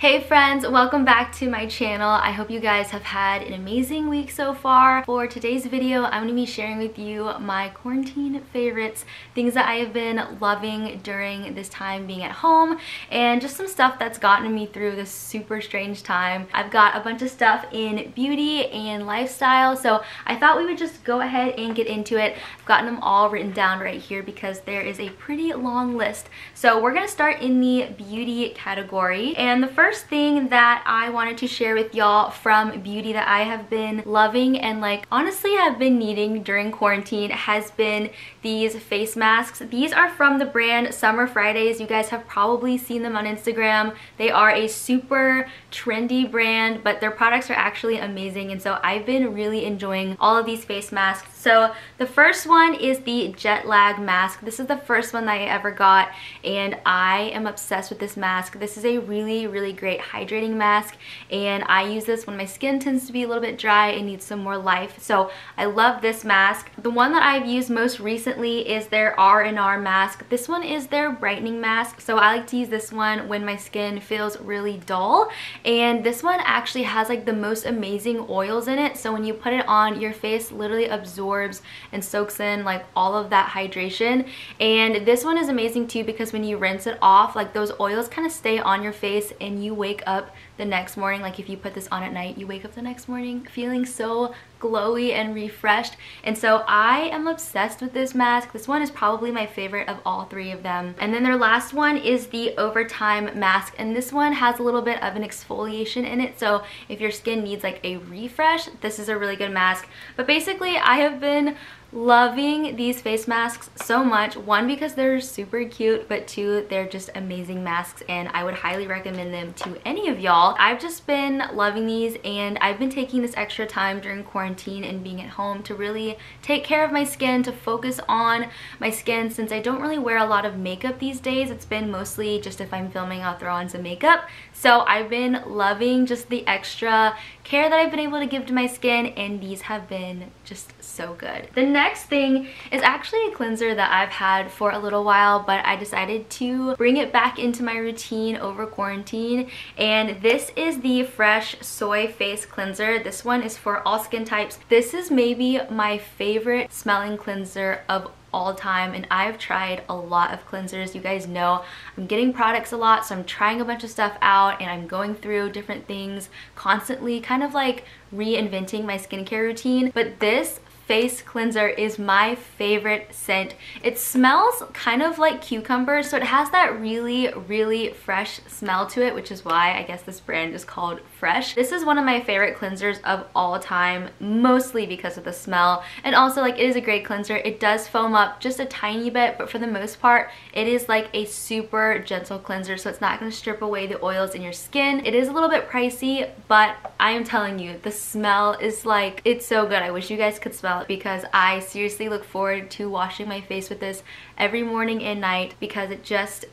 Hey friends, welcome back to my channel. I hope you guys have had an amazing week so far. For today's video, I'm going to be sharing with you my quarantine favorites, things that I have been loving during this time being at home, and just some stuff that's gotten me through this super strange time. I've got a bunch of stuff in beauty and lifestyle, so I thought we would just go ahead and get into it. I've gotten them all written down right here because there is a pretty long list. So we're going to start in the beauty category, and the first thing that I wanted to share with y'all from beauty that I have been loving and like honestly I've been needing during quarantine has been these face masks. These are from the brand Summer Fridays. You guys have probably seen them on Instagram. They are a super trendy brand, but their products are actually amazing, and so I've been really enjoying all of these face masks. So the first one is the jet lag mask. This is the first one that I ever got, and I am obsessed with this mask. This is a really great hydrating mask, and I use this when my skin tends to be a little bit dry and needs some more life. So I love this mask. The one that I've used most recently is their R&R mask. This one is their brightening mask, so I like to use this one when my skin feels really dull, and this one actually has like the most amazing oils in it, so when you put it on, your face literally absorbs and soaks in like all of that hydration. And this one is amazing too because when you rinse it off, like those oils kind of stay on your face and you wake up the next morning. Like if you put this on at night, you wake up the next morning feeling so glowy and refreshed. And so I am obsessed with this mask. This one is probably my favorite of all three of them. And then their last one is the overtime mask, and this one has a little bit of an exfoliation in it, so if your skin needs like a refresh, this is a really good mask. But basically I have been loving these face masks so much. One, because they're super cute, but two, they're just amazing masks, and I would highly recommend them to any of y'all. I've just been loving these, and I've been taking this extra time during quarantine and being at home to really take care of my skin, to focus on my skin, since I don't really wear a lot of makeup these days. It's been mostly just if I'm filming, I'll throw on some makeup. So I've been loving just the extra care that I've been able to give to my skin, and these have been just so good. The next thing is actually a cleanser that I've had for a little while, but I decided to bring it back into my routine over quarantine, and this is the Fresh Soy Face Cleanser. This one is for all skin types. This is maybe my favorite smelling cleanser of all time, and I've tried a lot of cleansers. You guys know I'm getting products a lot, so I'm trying a bunch of stuff out, and I'm going through different things constantly, kind of like reinventing my skincare routine. But this face cleanser is my favorite scent. It smells kind of like cucumber, so it has that really fresh smell to it, which is why I guess this brand is called Fresh. This is one of my favorite cleansers of all time, mostly because of the smell, and also like it is a great cleanser. It does foam up just a tiny bit, but for the most part it is like a super gentle cleanser, so it's not going to strip away the oils in your skin. It is a little bit pricey, but I am telling you, the smell is like, it's so good. I wish you guys could smell it, because I seriously look forward to washing my face with this every morning and night, because it just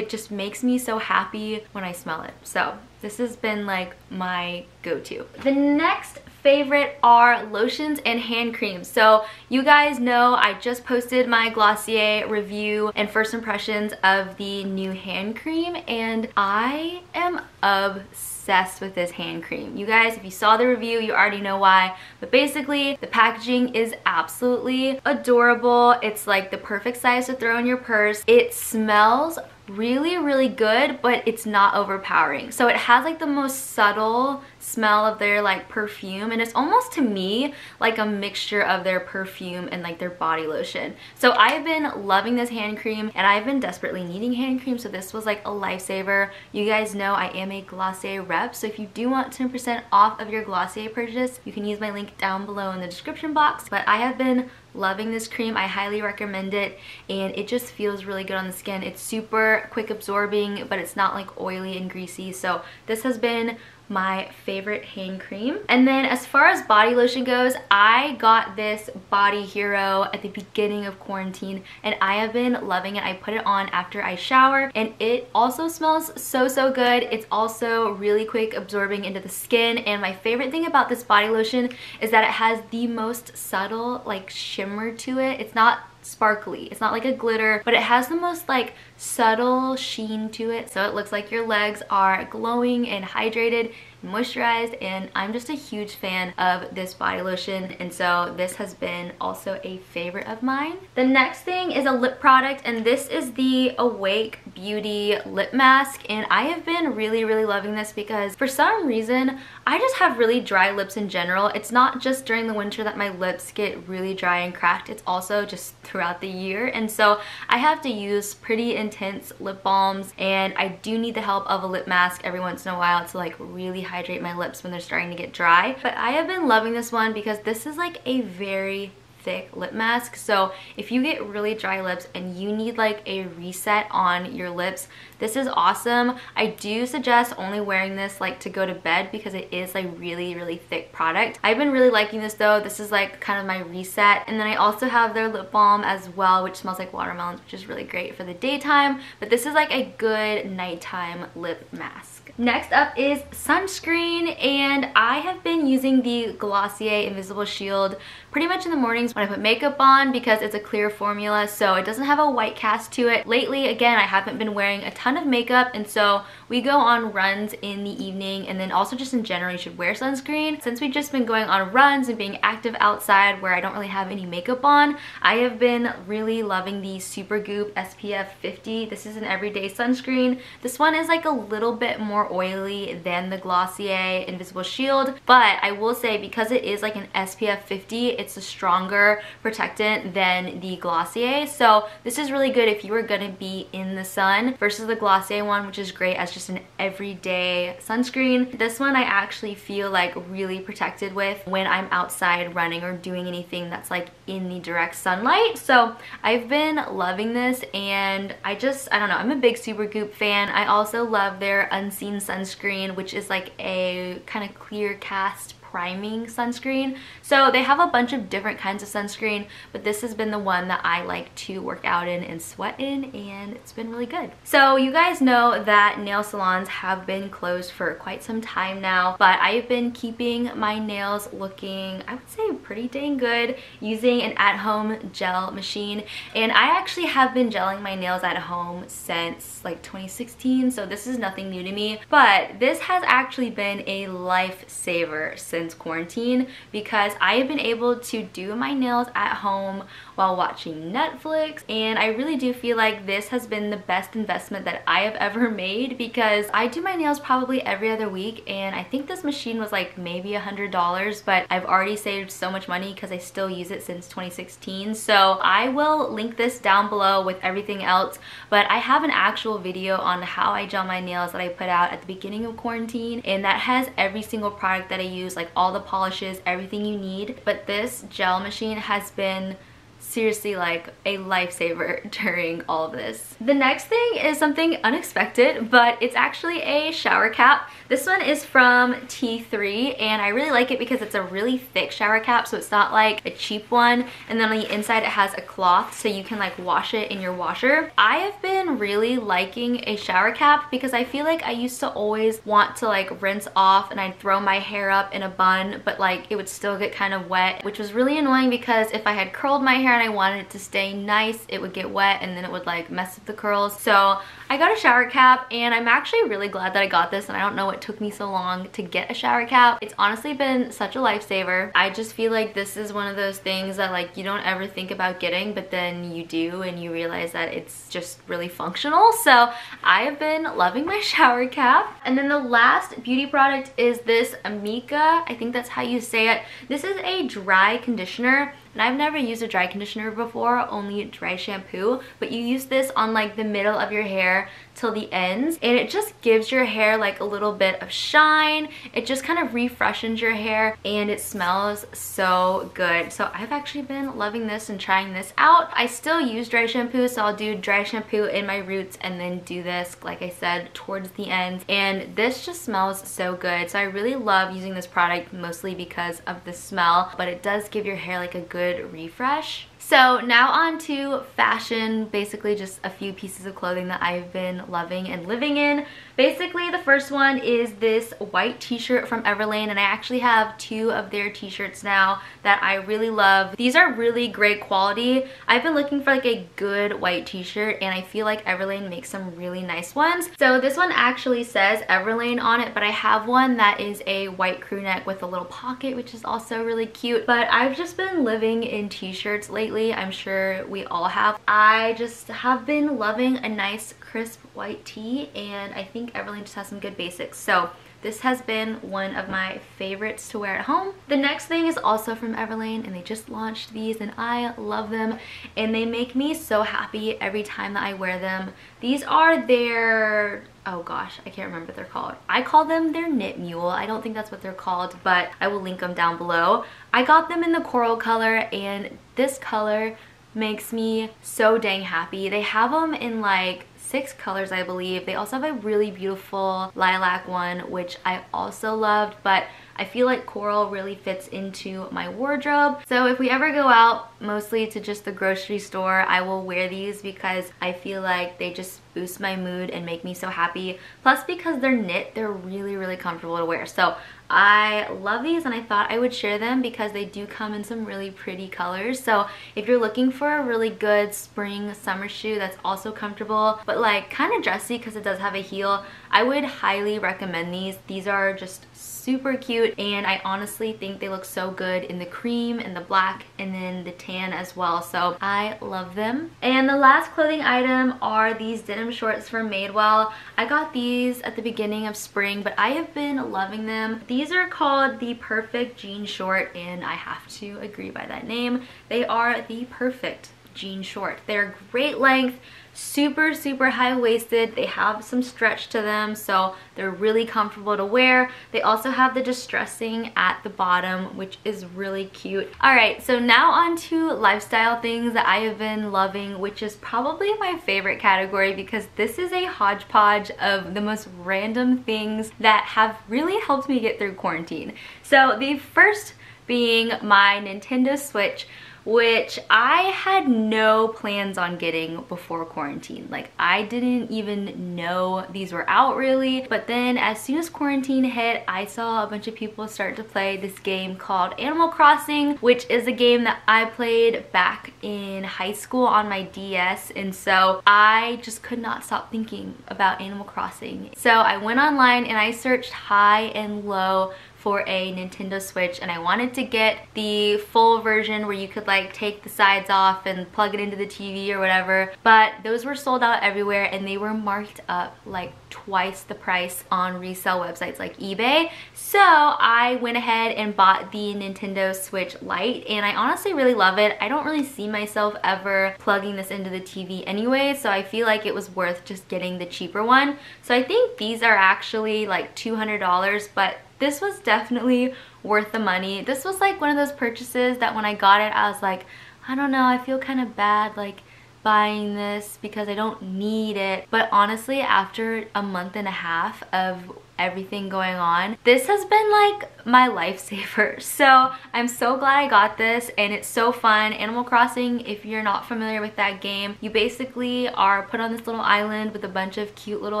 makes me so happy when I smell it. So this has been like my go-to. The next favorite are lotions and hand creams. So you guys know I just posted my Glossier review and first impressions of the new hand cream, and I am obsessed with this hand cream. You guys, if you saw the review, you already know why, but basically the packaging is absolutely adorable. It's like the perfect size to throw in your purse. It smells really good, but it's not overpowering. So it has like the most subtle smell of their like perfume, and it's almost to me like a mixture of their perfume and like their body lotion. So I've been loving this hand cream, and I've been desperately needing hand cream, so this was like a lifesaver. You guys know I am a Glossier rep, so if you do want 10% off of your Glossier purchase, you can use my link down below in the description box. But I have been loving this cream. I highly recommend it, and it just feels really good on the skin. It's super quick absorbing, but it's not like oily and greasy, so this has been my favorite hand cream. And then as far as body lotion goes, I got this Body Hero at the beginning of quarantine, and I have been loving it. I put it on after I shower, and it also smells so good. It's also really quick absorbing into the skin, and my favorite thing about this body lotion is that it has the most subtle like shimmer to it. It's not sparkly. It's not like a glitter, but it has the most like subtle sheen to it, so it looks like your legs are glowing and hydrated, moisturized. And I'm just a huge fan of this body lotion, and so this has been also a favorite of mine. The next thing is a lip product, and this is the Awake Beauty lip mask, and I have been really loving this because for some reason I just have really dry lips in general. It's not just during the winter that my lips get really dry and cracked, it's also just throughout the year, and so I have to use pretty intense lip balms, and I do need the help of a lip mask every once in a while to like really hydrate my lips when they're starting to get dry. But I have been loving this one because this is like a very thick lip mask, so if you get really dry lips and you need like a reset on your lips, this is awesome. I do suggest only wearing this like to go to bed because it is like really thick product. I've been really liking this though. This is like kind of my reset. And then I also have their lip balm as well, which smells like watermelons, which is really great for the daytime, but this is like a good nighttime lip mask. Next up is sunscreen, and I have been using the Glossier Invisible Shield pretty much in the mornings when I put makeup on because it's a clear formula, so it doesn't have a white cast to it. Lately, again, I haven't been wearing a ton of makeup, and so we go on runs in the evening, and then also just in general you should wear sunscreen. Since we've just been going on runs and being active outside where I don't really have any makeup on, I have been really loving the Supergoop SPF 50. This is an everyday sunscreen. This one is like a little bit more oily than the Glossier Invisible Shield, but I will say because it is like an SPF 50, it's a stronger protectant than the Glossier, so this is really good if you are going to be in the sun versus the Glossier one, which is great as just an everyday sunscreen. This one I actually feel like really protected with when I'm outside running or doing anything that's like in the direct sunlight, so I've been loving this. And I don't know, I'm a big Supergoop fan. I also love their Unseen sunscreen, which is like a kind of clear cast priming sunscreen. So they have a bunch of different kinds of sunscreen, but this has been the one that I like to work out in and sweat in, and it's been really good. So you guys know that nail salons have been closed for quite some time now, but I've been keeping my nails looking, I would say, pretty dang good using an at-home gel machine. And I actually have been gelling my nails at home since like 2016, so this is nothing new to me, but this has actually been a lifesaver since quarantine because I have been able to do my nails at home while watching Netflix, and I really do feel like this has been the best investment that I have ever made because I do my nails probably every other week, and I think this machine was like maybe $100, but I've already saved so much money because I still use it since 2016. So I will link this down below with everything else, but I have an actual video on how I gel my nails that I put out at the beginning of quarantine, and that has every single product that I use, like all the polishes, everything you need. But this gel machine has been seriously like a lifesaver during all of this. The next thing is something unexpected, but it's actually a shower cap. This one is from T3, and I really like it because it's a really thick shower cap, so it's not like a cheap one. And then on the inside it has a cloth so you can like wash it in your washer. I have been really liking a shower cap because I feel like I used to always want to like rinse off and I'd throw my hair up in a bun, but like it would still get kind of wet, which was really annoying because if I had curled my hair and I wanted it to stay nice, it would get wet and then it would like mess up the curls. So I got a shower cap, and I'm actually really glad that I got this, and I don't know what took me so long to get a shower cap. It's honestly been such a lifesaver. I just feel like this is one of those things that like you don't ever think about getting, but then you do and you realize that it's just really functional. So I have been loving my shower cap. And then the last beauty product is this Amika, I think that's how you say it. This is a dry conditioner, and I've never used a dry conditioner before, only dry shampoo, but you use this on like the middle of your hair till the ends, and it just gives your hair like a little bit of shine. It just kind of refreshes your hair, and it smells so good. So I've actually been loving this and trying this out. I still use dry shampoo, so I'll do dry shampoo in my roots and then do this, like I said, towards the ends, and this just smells so good. So I really love using this product mostly because of the smell, but it does give your hair like a good refresh. So now on to fashion, basically just a few pieces of clothing that I've been loving and living in. Basically the first one is this white t-shirt from Everlane, and I actually have two of their t-shirts now that I really love. These are really great quality. I've been looking for like a good white t-shirt, and I feel like Everlane makes some really nice ones. So this one actually says Everlane on it, but I have one that is a white crew neck with a little pocket, which is also really cute. But I've just been living in t-shirts lately. I'm sure we all have. I just have been loving a nice crisp white tee, and I think Everlane just has some good basics. So this has been one of my favorites to wear at home. The next thing is also from Everlane, and they just launched these, and I love them, and they make me so happy every time that I wear them. These are their, oh gosh, I can't remember what they're called. I call them their knit mule. I don't think that's what they're called, but I will link them down below. I got them in the coral color, and this color makes me so dang happy. They have them in like 6 colors, I believe. They also have a really beautiful lilac one, which I also loved, but I feel like coral really fits into my wardrobe. So if we ever go out, mostly to just the grocery store, I will wear these because I feel like they just boost my mood and make me so happy. Plus because they're knit, they're really, really comfortable to wear. So I love these, and I thought I would share them because they do come in some really pretty colors. So if you're looking for a really good spring summer shoe that's also comfortable but like kind of dressy because it does have a heel, I would highly recommend these. These are just super cute, and I honestly think they look so good in the cream and the black and then the tan as well. So I love them. And the last clothing item are these denim shorts from Madewell. I got these at the beginning of spring, but I have been loving them. These are called the Perfect Jean Short, and I have to agree by that name. They are the perfect jean short. They're great length, super, super high-waisted. They have some stretch to them, so they're really comfortable to wear. They also have the distressing at the bottom, which is really cute. All right, so now on to lifestyle things that I have been loving, which is probably my favorite category because this is a hodgepodge of the most random things that have really helped me get through quarantine. So the first being my Nintendo Switch, which I had no plans on getting before quarantine. Like, I didn't even know these were out really, but then as soon as quarantine hit, I saw a bunch of people start to play this game called Animal Crossing, which is a game that I played back in high school on my DS, and so I just could not stop thinking about Animal Crossing. So I went online and I searched high and low for a Nintendo Switch, and I wanted to get the full version where you could like take the sides off and plug it into the TV or whatever, but those were sold out everywhere and they were marked up like twice the price on resale websites like eBay. So I went ahead and bought the Nintendo Switch Lite, and I honestly really love it. I don't really see myself ever plugging this into the TV anyway, so I feel like it was worth just getting the cheaper one. So I think these are actually like $200, but this was definitely worth the money. This was like one of those purchases that when I got it, I was like, I don't know, I feel kind of bad like buying this because I don't need it. But honestly, after a month and a half of everything going on, this has been like my lifesaver. So I'm so glad I got this, and it's so fun. Animal Crossing, if you're not familiar with that game, you basically are put on this little island with a bunch of cute little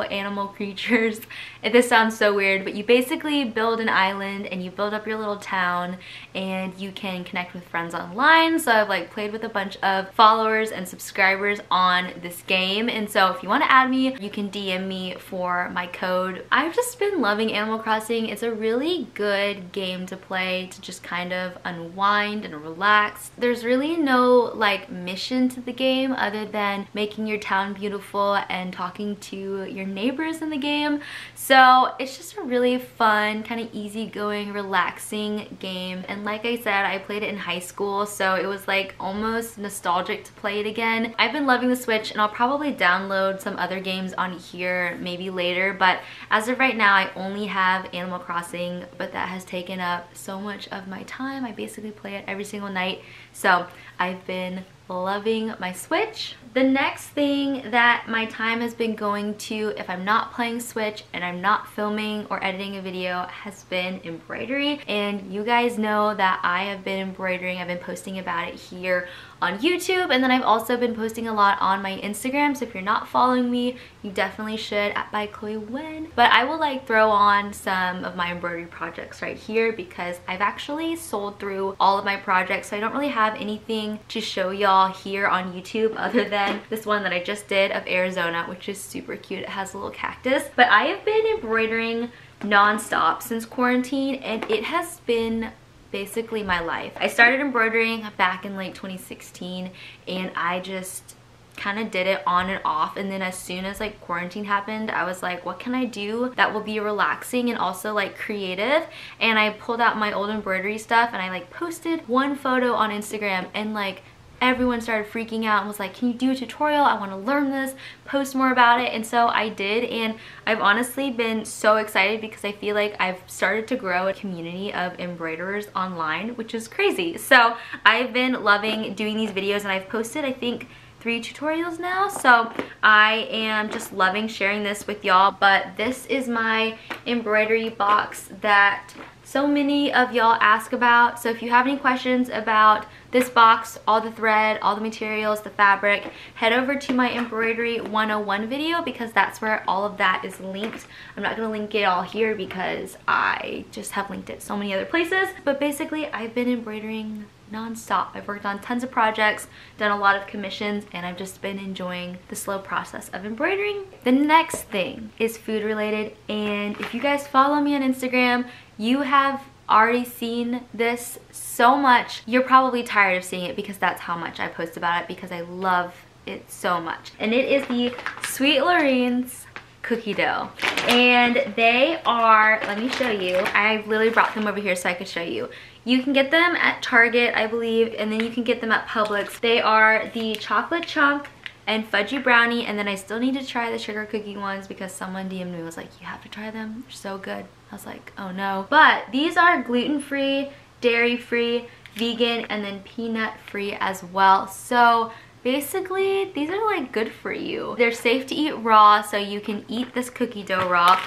animal creatures. This sounds so weird, but you basically build an island and you build up your little town, and you can connect with friends online. So I've like played with a bunch of followers and subscribers on this game, and so if you want to add me, you can DM me for my code. I've just been loving Animal Crossing. It's a really good game to play to just kind of unwind and relax. There's really no like mission to the game other than making your town beautiful and talking to your neighbors in the game. So it's just a really fun, kind of easygoing, relaxing game. And like I said, I played it in high school, so it was like almost nostalgic to play it again. I've been loving the Switch, and I'll probably download some other games on here maybe later, but as of right now, I only have Animal Crossing, but that has taken up so much of my time. I basically play it every single night, so I've been loving my Switch. The next thing that my time has been going to, if I'm not playing Switch and I'm not filming or editing a video, has been embroidery. And you guys know that I have been embroidering. I've been posting about it here on YouTube, and then I've also been posting a lot on my Instagram, so if you're not following me, you definitely should, @bychloewen. But I will like throw on some of my embroidery projects right here because I've actually sold through all of my projects, so I don't really have anything to show y'all here on YouTube other than this one that I just did of Arizona, which is super cute. It has a little cactus. But I have been embroidering non-stop since quarantine, and it has been basically my life. I started embroidering back in late 2016, and I just kind of did it on and off, and then as soon as like quarantine happened, I was like, what can I do that will be relaxing and also like creative? And I pulled out my old embroidery stuff and I like posted one photo on Instagram, and like everyone started freaking out and was like, can you do a tutorial? I want to learn this, post more about it. And so I did, and I've honestly been so excited because I feel like I've started to grow a community of embroiderers online, which is crazy. So I've been loving doing these videos, and I've posted, I think, 3 tutorials now, so I am just loving sharing this with y'all. But this is my embroidery box that so many of y'all ask about, so if you have any questions about this box, all the thread, all the materials, the fabric, head over to my embroidery 101 video because that's where all of that is linked. I'm not gonna link it all here because I just have linked it so many other places, but basically I've been embroidering non-stop. I've worked on tons of projects, done a lot of commissions, and I've just been enjoying the slow process of embroidering. The next thing is food related, and if you guys follow me on Instagram, you have already seen this so much. You're probably tired of seeing it because that's how much I post about it because I love it so much. And it is the Sweet Lorene's cookie dough, and they are, let me show you, I literally brought them over here so I could show you. You can get them at Target, I believe, and then you can get them at Publix. They are the chocolate chunk and fudgy brownie, and then I still need to try the sugar cookie ones because someone DM'd me, was like, you have to try them, they're so good. I was like, oh no. But these are gluten-free, dairy-free, vegan, and then peanut-free as well. So basically, these are like good for you. They're safe to eat raw, so you can eat this cookie dough raw,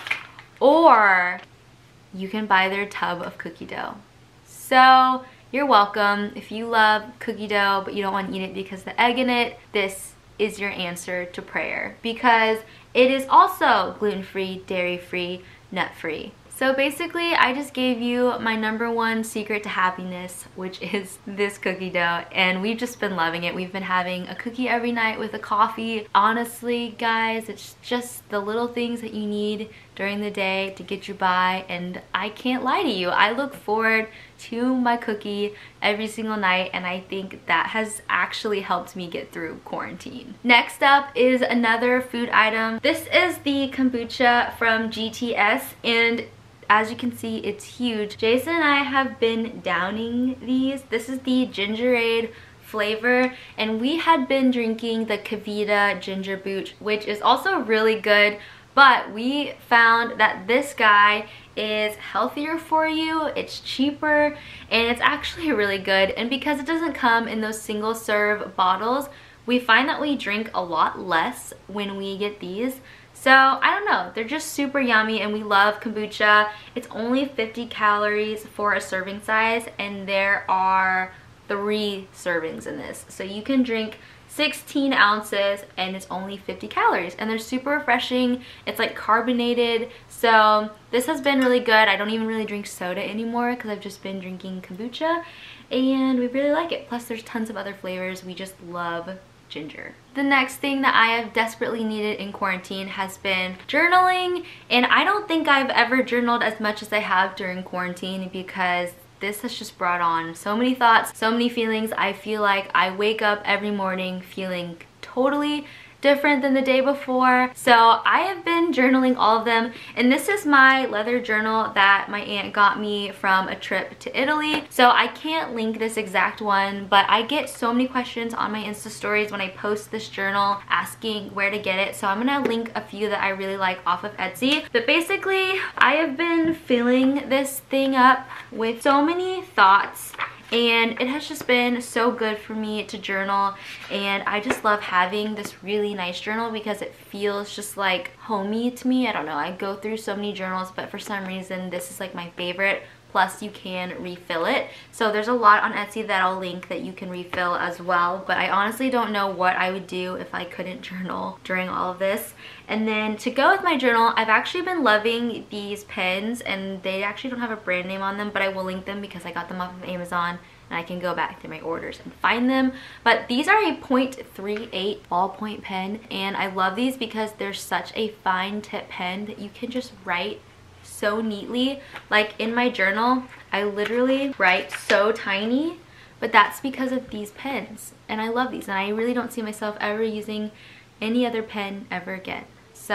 or you can buy their tub of cookie dough. So you're welcome. If you love cookie dough but you don't want to eat it because the egg in it, this is your answer to prayer because it is also gluten-free, dairy-free, nut-free. So basically, I just gave you my #1 secret to happiness, which is this cookie dough, and we've just been loving it. We've been having a cookie every night with a coffee. Honestly, guys, it's just the little things that you need during the day to get you by, and I can't lie to you. I look forward to my cookie every single night, and I think that has actually helped me get through quarantine. Next up is another food item. This is the kombucha from GTS, and as you can see, it's huge. Jason and I have been downing these. This is the gingerade flavor, and we had been drinking the Kavita ginger booch, which is also really good, but we found that this guy is healthier for you, it's cheaper, and it's actually really good. And because it doesn't come in those single serve bottles, we find that we drink a lot less when we get these. So I don't know, they're just super yummy, and we love kombucha. It's only 50 calories for a serving size, and there are 3 servings in this. So you can drink 16 ounces and it's only 50 calories, and they're super refreshing. It's like carbonated, so this has been really good. I don't even really drink soda anymore because I've just been drinking kombucha, and we really like it. Plus there's tons of other flavors. We just love ginger. The next thing that I have desperately needed in quarantine has been journaling, and I don't think I've ever journaled as much as I have during quarantine because this has just brought on so many thoughts, so many feelings. I feel like I wake up every morning feeling totally different than the day before. So I have been journaling all of them, and this is my leather journal that my aunt got me from a trip to Italy. So I can't link this exact one, but I get so many questions on my Insta stories when I post this journal asking where to get it. So I'm gonna link a few that I really like off of Etsy. But basically, I have been filling this thing up with so many thoughts and it has just been so good for me to journal. And I just love having this really nice journal because it feels just like homey to me. I don't know, I go through so many journals, but for some reason this is like my favorite. Plus you can refill it. So there's a lot on Etsy that I'll link that you can refill as well. But I honestly don't know what I would do if I couldn't journal during all of this. And then to go with my journal, I've actually been loving these pens, and they actually don't have a brand name on them, but I will link them because I got them off of Amazon and I can go back through my orders and find them. But these are a 0.38 ballpoint pen, and I love these because they're such a fine tip pen that you can just write so neatly. Like in my journal, I literally write so tiny, but that's because of these pens, and I love these, and I really don't see myself ever using any other pen ever again. So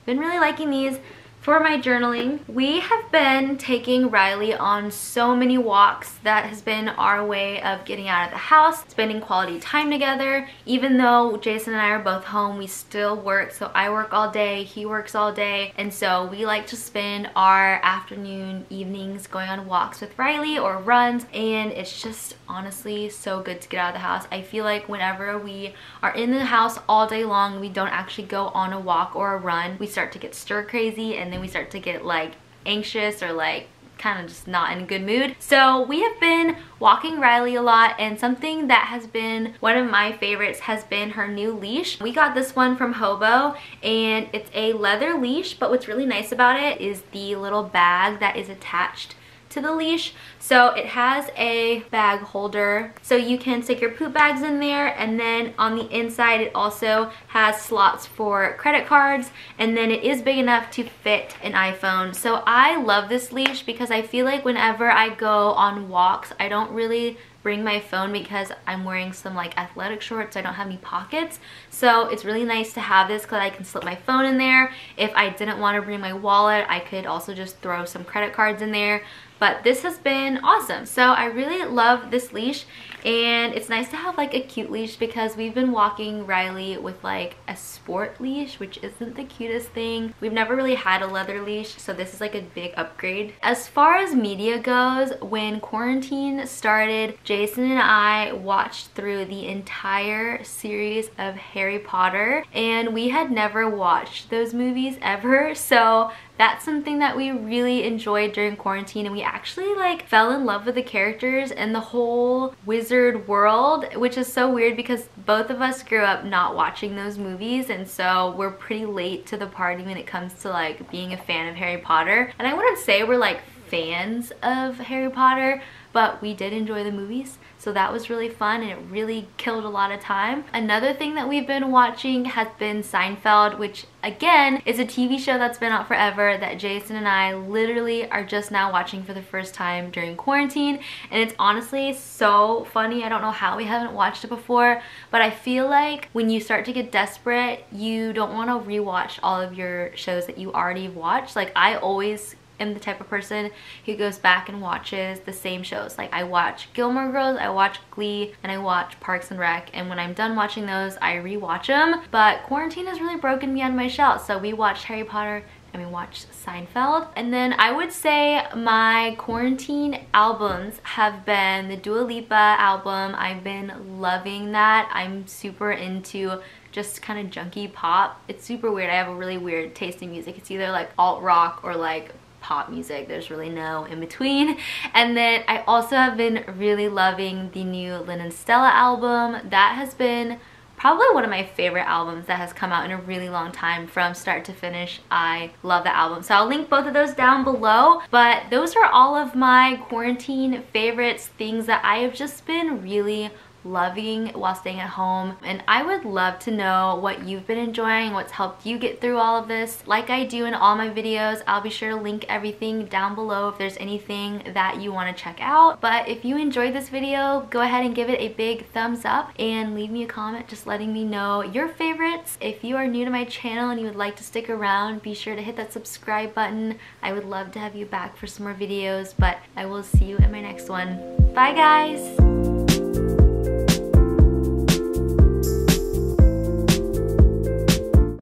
I've been really liking these for my journaling. We have been taking Riley on so many walks. That has been our way of getting out of the house, spending quality time together. Even though Jason and I are both home, we still work. So I work all day, he works all day. And so we like to spend our afternoon, evenings going on walks with Riley or runs. And it's just honestly so good to get out of the house. I feel like whenever we are in the house all day long, we don't actually go on a walk or a run. We start to get stir crazy, and then we start to get like anxious or like kind of just not in a good mood. So we have been walking Riley a lot, and something that has been one of my favorites has been her new leash. We got this one from Hobo, and it's a leather leash, but what's really nice about it is the little bag that is attached to the leash. So it has a bag holder, so you can stick your poop bags in there, and then on the inside it also has slots for credit cards, and then it is big enough to fit an iPhone. So I love this leash because I feel like whenever I go on walks, I don't really bring my phone because I'm wearing some like athletic shorts, so I don't have any pockets. So it's really nice to have this because I can slip my phone in there. If I didn't want to bring my wallet, I could also just throw some credit cards in there. But this has been awesome. So I really love this leash, and it's nice to have like a cute leash because we've been walking Riley with like a sport leash, which isn't the cutest thing. We've never really had a leather leash, so this is like a big upgrade. As far as media goes, when quarantine started, Jason and I watched through the entire series of Harry Potter, and we had never watched those movies ever. So that's something that we really enjoyed during quarantine, and we actually like fell in love with the characters and the whole wizard world, which is so weird because both of us grew up not watching those movies, and so we're pretty late to the party when it comes to like being a fan of Harry Potter. And I wouldn't say we're like fans of Harry Potter, but we did enjoy the movies, so that was really fun, and it really killed a lot of time. Another thing that we've been watching has been Seinfeld, which again is a TV show that's been out forever that Jason and I literally are just now watching for the first time during quarantine, and it's honestly so funny. I don't know how we haven't watched it before, but I feel like when you start to get desperate, you don't want to rewatch all of your shows that you already watched. Like I always am the type of person who goes back and watches the same shows. Like I watch Gilmore Girls, I watch Glee, and I watch Parks and Rec, and when I'm done watching those, I rewatch them. But quarantine has really broken me out of my shell, so we watched Harry Potter and we watched Seinfeld. And then I would say my quarantine albums have been the Dua Lipa album. I've been loving that. I'm super into just kind of junky pop. It's super weird. I have a really weird taste in music. It's either like alt rock or like pop music. There's really no in between. And then I also have been really loving the new Lennon Stella album. That has been probably one of my favorite albums that has come out in a really long time from start to finish. I love the album. So I'll link both of those down below. But those are all of my quarantine favorites, things that I have just been really loving while staying at home. And I would love to know what you've been enjoying, what's helped you get through all of this. Like I do in all my videos, I'll be sure to link everything down below if there's anything that you want to check out. But if you enjoyed this video, go ahead and give it a big thumbs up and leave me a comment just letting me know your favorites. If you are new to my channel and you would like to stick around, be sure to hit that subscribe button. I would love to have you back for some more videos, but I will see you in my next one. Bye guys!